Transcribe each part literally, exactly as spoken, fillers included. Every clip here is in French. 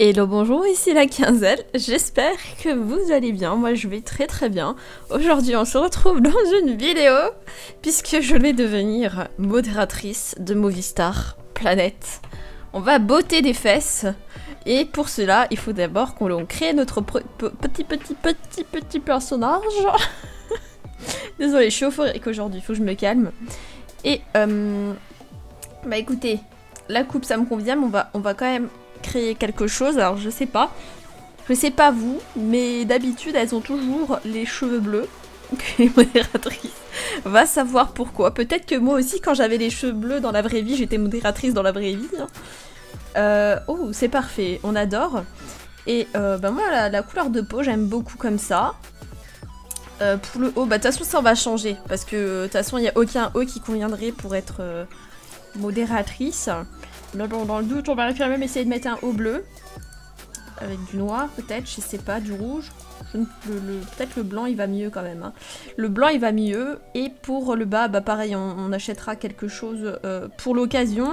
Hello, bonjour, ici la quinzaine, j'espère que vous allez bien, moi je vais très très bien. Aujourd'hui on se retrouve dans une vidéo, puisque je vais devenir modératrice de Movie Star Planète. On va botter des fesses, et pour cela il faut d'abord qu'on crée notre petit petit petit petit personnage. Désolée, je suis euphorique aujourd'hui, il faut que je me calme. Et euh, bah écoutez, la coupe ça me convient, mais on va, on va quand même créer quelque chose. Alors je sais pas, je sais pas vous, mais d'habitude elles ont toujours les cheveux bleus, les modératrices, va savoir pourquoi. Peut-être que moi aussi quand j'avais les cheveux bleus dans la vraie vie, j'étais modératrice dans la vraie vie, hein. euh, oh c'est parfait, on adore. Et euh, bah moi la, la couleur de peau j'aime beaucoup comme ça. euh, pour le haut, bah de toute façon ça on va changer, parce que de toute façon il n'y a aucun haut qui conviendrait pour être euh, modératrice. Mais bon, dans le doute, on va quand même essayer de mettre un haut bleu. Avec du noir, peut-être, je sais pas, du rouge. Peut-être le blanc, il va mieux quand même, hein. Le blanc, il va mieux. Et pour le bas, bah pareil, on, on achètera quelque chose euh, pour l'occasion.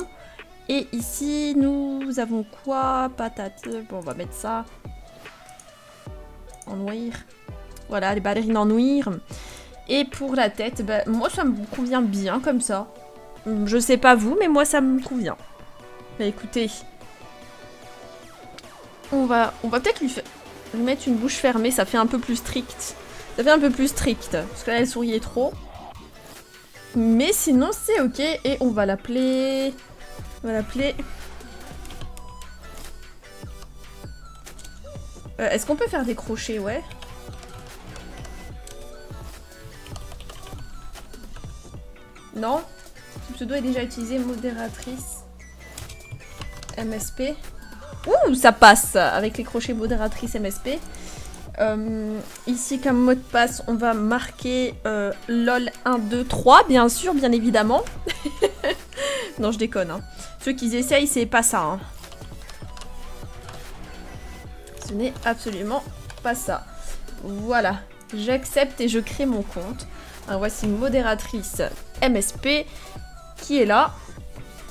Et ici, nous avons quoi? Patate. Bon, on va mettre ça. En noir. Voilà, les ballerines en noir. Et pour la tête, bah, moi, ça me convient bien comme ça. Je sais pas vous, mais moi, ça me convient. Bah écoutez, on va, on va peut-être lui, fa lui mettre une bouche fermée, ça fait un peu plus strict. Ça fait un peu plus strict, parce que là elle souriait trop. Mais sinon c'est ok, et on va l'appeler... On va l'appeler... Euh, Est-ce qu'on peut faire des crochets, ouais? Non? Ce pseudo est déjà utilisé, modératrice. M S P. Ouh, ça passe avec les crochets modératrice M S P. Euh, ici, comme mot de passe, on va marquer euh, LOL un, deux, trois, bien sûr, bien évidemment. Non, je déconne, hein. Ceux qui essayent, c'est pas ça, hein. Ce n'est absolument pas ça. Voilà, j'accepte et je crée mon compte. Alors, voici modératrice M S P qui est là.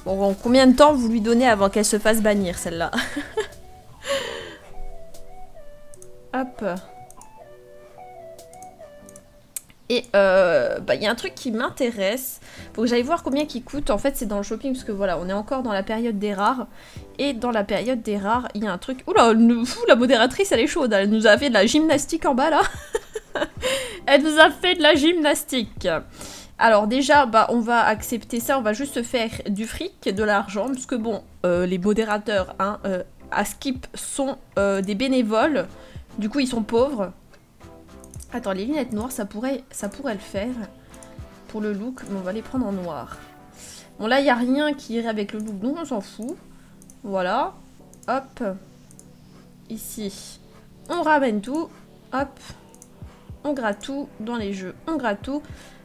Bon, combien de temps vous lui donnez avant qu'elle se fasse bannir, celle-là? Hop. Et euh, bah, y a un truc qui m'intéresse. Faut que j'aille voir combien qui coûte. En fait, c'est dans le shopping, parce que voilà, on est encore dans la période des rares. Et dans la période des rares, il y a un truc... Oula, la modératrice, elle est chaude. Elle nous a fait de la gymnastique en bas, là. Elle nous a fait de la gymnastique. Alors déjà, bah, on va accepter ça, on va juste se faire du fric, de l'argent, parce que bon, euh, les modérateurs, hein, euh, à Skip sont euh, des bénévoles, du coup ils sont pauvres. Attends, les lunettes noires, ça pourrait, ça pourrait le faire pour le look, mais on va les prendre en noir. Bon là, il n'y a rien qui irait avec le look, donc on s'en fout. Voilà, hop, ici, on ramène tout, hop, on gratte tout dans les jeux, on gratte tout.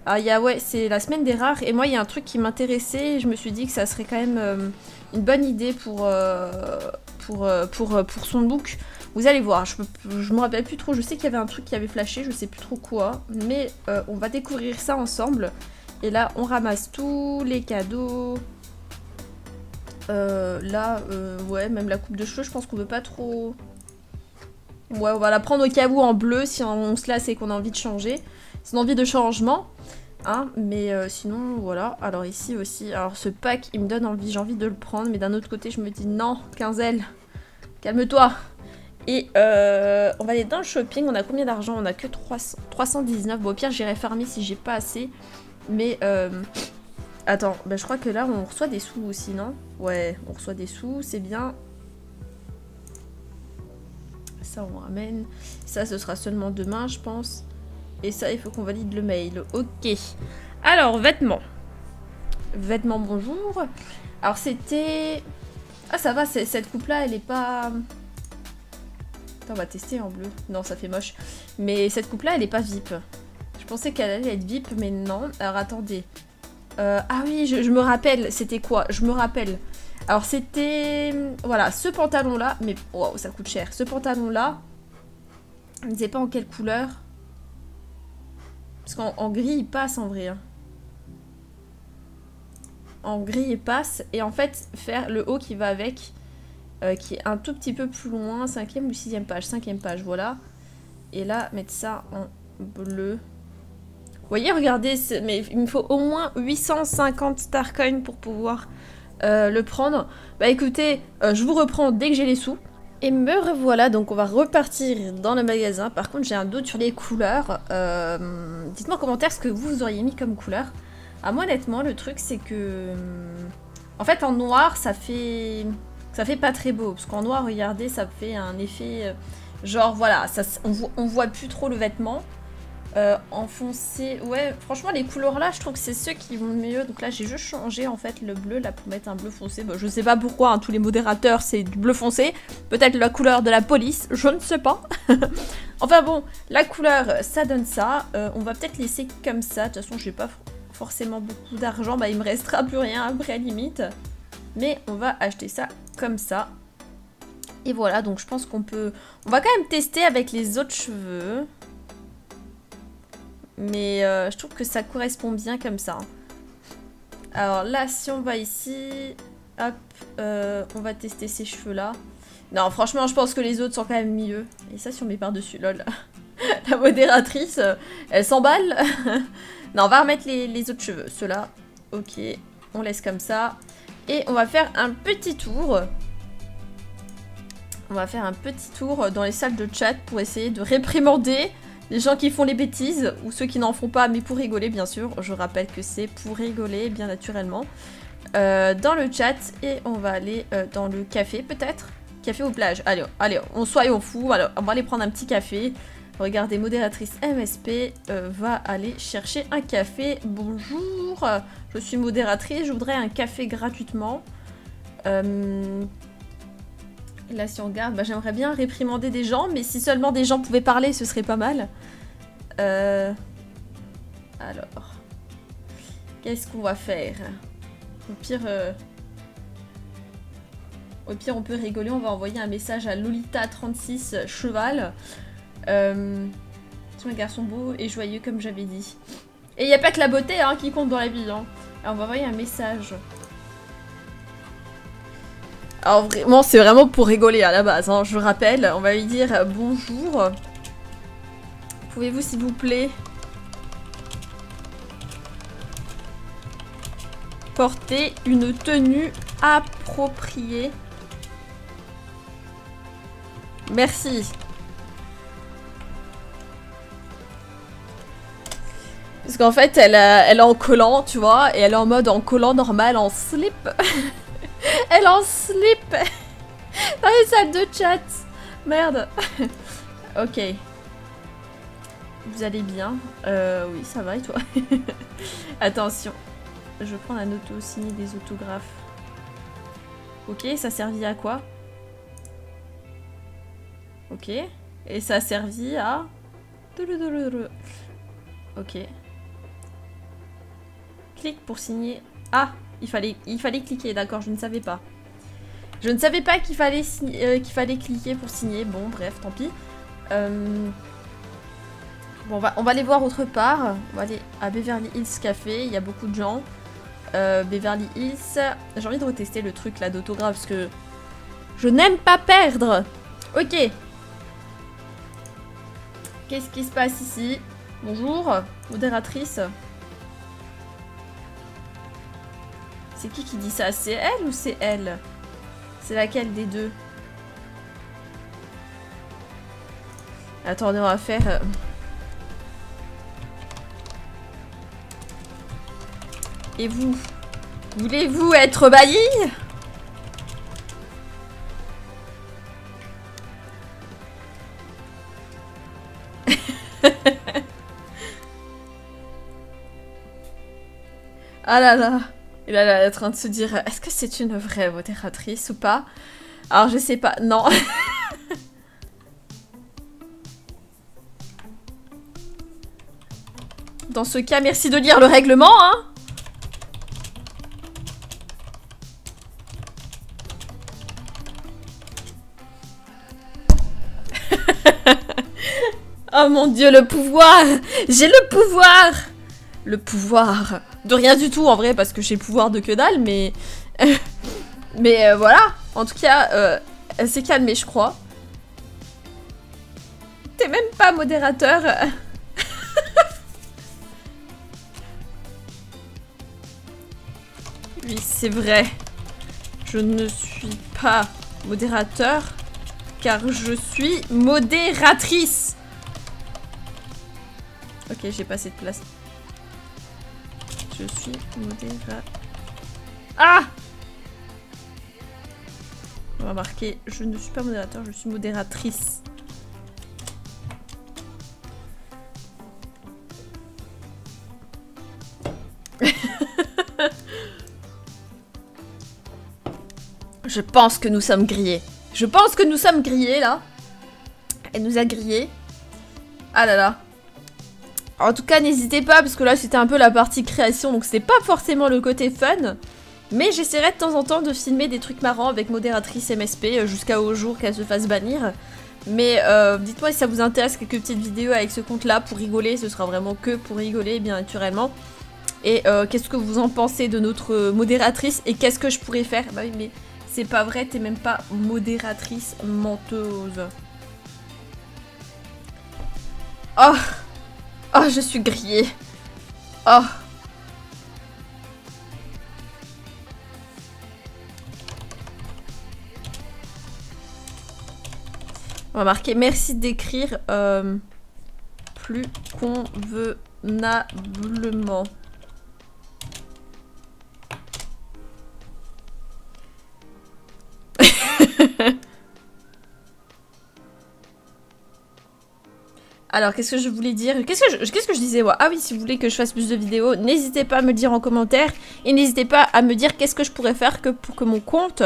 Ah, y a, ouais, c'est la semaine des rares, et moi il y a un truc qui m'intéressait, je me suis dit que ça serait quand même euh, une bonne idée pour, euh, pour, euh, pour, euh, pour son book. Vous allez voir, je, je me rappelle plus trop, je sais qu'il y avait un truc qui avait flashé, je sais plus trop quoi, mais euh, on va découvrir ça ensemble. Et là on ramasse tous les cadeaux. Euh, là, euh, ouais, même la coupe de cheveux, je pense qu'on veut pas trop... Ouais, on va la prendre au cas où en bleu, si on se lasse et qu'on a envie de changer. C'est une envie de changement, hein, mais euh, sinon, voilà. Alors ici aussi, alors ce pack, il me donne envie, j'ai envie de le prendre, mais d'un autre côté, je me dis, non, quinzaine, calme-toi. Et euh, on va aller dans le shopping, on a combien d'argent? On a que trois cents, trois cent dix-neuf, bon au pire, j'irai farmer si j'ai pas assez, mais... Euh, attends, ben, je crois que là, on reçoit des sous aussi, non? Ouais, on reçoit des sous, c'est bien. Ça, on ramène. Ça, ce sera seulement demain, je pense. Et ça, il faut qu'on valide le mail. Ok. Alors, vêtements. Vêtements, bonjour. Alors, c'était... Ah, ça va, cette coupe-là, elle est pas... Attends, on va tester en bleu. Non, ça fait moche. Mais cette coupe-là, elle est pas V I P. Je pensais qu'elle allait être V I P, mais non. Alors, attendez. Euh, ah oui, je, je me rappelle. C'était quoi? Je me rappelle. Alors, c'était... Voilà, ce pantalon-là. Mais, waouh, ça coûte cher. Ce pantalon-là, je ne sais pas en quelle couleur... Parce qu'en gris, il passe en vrai. En gris, il passe. Et en fait, faire le haut qui va avec, euh, qui est un tout petit peu plus loin, cinquième ou sixième page, cinquième page, voilà. Et là, mettre ça en bleu. Vous voyez, regardez, mais il me faut au moins huit cent cinquante Starcoins pour pouvoir euh, le prendre. Bah écoutez, euh, je vous reprends dès que j'ai les sous. Et me revoilà, donc on va repartir dans le magasin. Par contre, j'ai un doute sur les couleurs. Euh, Dites-moi en commentaire ce que vous auriez mis comme couleur. Ah, moi, honnêtement, le truc, c'est que... En fait, en noir, ça fait... ça fait pas très beau. Parce qu'en noir, regardez, ça fait un effet... Genre, voilà, ça, on voit, on voit plus trop le vêtement. Euh, en foncé... Ouais, franchement, les couleurs là, je trouve que c'est ceux qui vont le mieux. Donc là, j'ai juste changé, en fait, le bleu, là, pour mettre un bleu foncé. Bon, je sais pas pourquoi, hein, tous les modérateurs, c'est du bleu foncé. Peut-être la couleur de la police, je ne sais pas. Enfin bon, la couleur, ça donne ça. Euh, on va peut-être laisser comme ça. De toute façon, j'ai pas forcément beaucoup d'argent. Bah, il me restera plus rien, après, à la limite. Mais on va acheter ça comme ça. Et voilà, donc je pense qu'on peut... On va quand même tester avec les autres cheveux. Mais euh, je trouve que ça correspond bien comme ça. Alors là, si on va ici, hop, euh, on va tester ces cheveux-là. Non, franchement, je pense que les autres sont quand même mieux. Et ça, si on met par-dessus, lol. La modératrice, elle s'emballe. Non, on va remettre les, les autres cheveux. Ceux-là, ok, on laisse comme ça. Et on va faire un petit tour. On va faire un petit tour dans les salles de chat pour essayer de réprimander... Les gens qui font les bêtises, ou ceux qui n'en font pas, mais pour rigoler, bien sûr. Je rappelle que c'est pour rigoler, bien naturellement. Euh, dans le chat, et on va aller euh, dans le café, peut-être. Café aux plages. Allez, allez, on soyons fous. Alors, on va aller prendre un petit café. Regardez, modératrice M S P euh, va aller chercher un café. Bonjour, je suis modératrice, je voudrais un café gratuitement. Euh... Là, si on regarde, bah, j'aimerais bien réprimander des gens, mais si seulement des gens pouvaient parler, ce serait pas mal. Euh... Alors... Qu'est-ce qu'on va faire? Au pire... Euh... Au pire, on peut rigoler, on va envoyer un message à Lolita trente-six cheval. Euh... C'est un garçon beau et joyeux, comme j'avais dit. Et il n'y a pas que la beauté hein, qui compte dans la vie. Hein. Alors, on va envoyer un message... Alors vraiment, c'est vraiment pour rigoler à la base, hein. Je rappelle, on va lui dire bonjour. Pouvez-vous s'il vous plaît porter une tenue appropriée? Merci. Parce qu'en fait, elle, elle est en collant, tu vois, et elle est en mode en collant normal, en slip. Elle en slip dans les salles de chat. Merde. Ok. Vous allez bien? euh, Oui, ça va et toi? Attention. Je vais prendre un auto, signer des autographes. Ok, ça servit à quoi? Ok. Et ça servit à... Ok. Clique pour signer... Ah! Il fallait, il fallait cliquer, d'accord, je ne savais pas. Je ne savais pas qu'il fallait, euh, qu'il fallait cliquer pour signer. Bon, bref, tant pis. Euh... Bon, on va, on va aller voir autre part. On va aller à Beverly Hills Café, il y a beaucoup de gens. Euh, Beverly Hills... J'ai envie de retester le truc là d'autographe, parce que... Je n'aime pas perdre. Ok. Qu'est-ce qui se passe ici? Bonjour, modératrice. C'est qui qui dit ça? C'est elle ou c'est elle? C'est laquelle des deux? Attendez, on va faire... Et vous? Voulez-vous être banni? Ah là là. Et là, elle est en train de se dire, est-ce que c'est une vraie modératrice ou pas? Alors, je sais pas. Non. Dans ce cas, merci de lire le règlement, hein. Oh mon dieu, le pouvoir! J'ai le pouvoir! Le pouvoir de rien du tout en vrai, parce que j'ai le pouvoir de que dalle, mais mais euh, voilà, En tout cas, euh, elle s'est calmée, je crois. T'es même pas modérateur. Oui, c'est vrai. Je ne suis pas modérateur, car je suis modératrice. Ok, j'ai pas assez de place. Je suis modératrice. Ah! On va marquer, je ne suis pas modérateur, je suis modératrice. Je pense que nous sommes grillés. Je pense que nous sommes grillés, là. Elle nous a grillés. Ah là là. En tout cas, n'hésitez pas, parce que là, c'était un peu la partie création, donc c'est pas forcément le côté fun. Mais j'essaierai de temps en temps de filmer des trucs marrants avec modératrice M S P, jusqu'au jour qu'elle se fasse bannir. Mais euh, dites-moi si ça vous intéresse, quelques petites vidéos avec ce compte-là pour rigoler. Ce sera vraiment que pour rigoler, bien naturellement. Et euh, qu'est-ce que vous en pensez de notre modératrice, et qu'est-ce que je pourrais faire? Bah oui, mais... c'est pas vrai, t'es même pas modératrice, menteuse. Oh, oh, je suis grillée. Oh. On va marquer, merci d'écrire euh, plus convenablement. Alors, qu'est-ce que je voulais dire? Qu'est-ce que je, qu'est-ce que je disais? Ah oui, si vous voulez que je fasse plus de vidéos, n'hésitez pas à me le dire en commentaire. Et n'hésitez pas à me dire qu'est-ce que je pourrais faire que pour que mon compte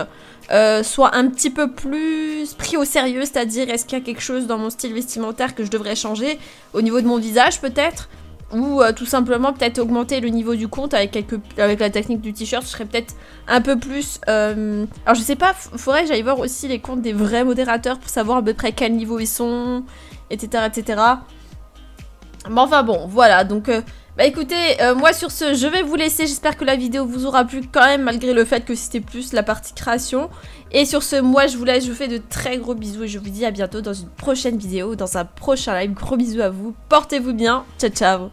euh, soit un petit peu plus pris au sérieux. C'est-à-dire, est-ce qu'il y a quelque chose dans mon style vestimentaire que je devrais changer? Au niveau de mon visage, peut-être? Ou euh, tout simplement, peut-être augmenter le niveau du compte avec, quelques, avec la technique du t-shirt. Je serais peut-être un peu plus... Euh... Alors, je sais pas, faudrait que j'aille voir aussi les comptes des vrais modérateurs pour savoir à peu près quel niveau ils sont... etc, et cetera. Mais enfin bon, voilà, donc... Euh, bah écoutez, euh, moi sur ce, je vais vous laisser. J'espère que la vidéo vous aura plu quand même, malgré le fait que c'était plus la partie création. Et sur ce, moi je vous laisse, je vous fais de très gros bisous. Et je vous dis à bientôt dans une prochaine vidéo, dans un prochain live. Gros bisous à vous, portez-vous bien, ciao ciao.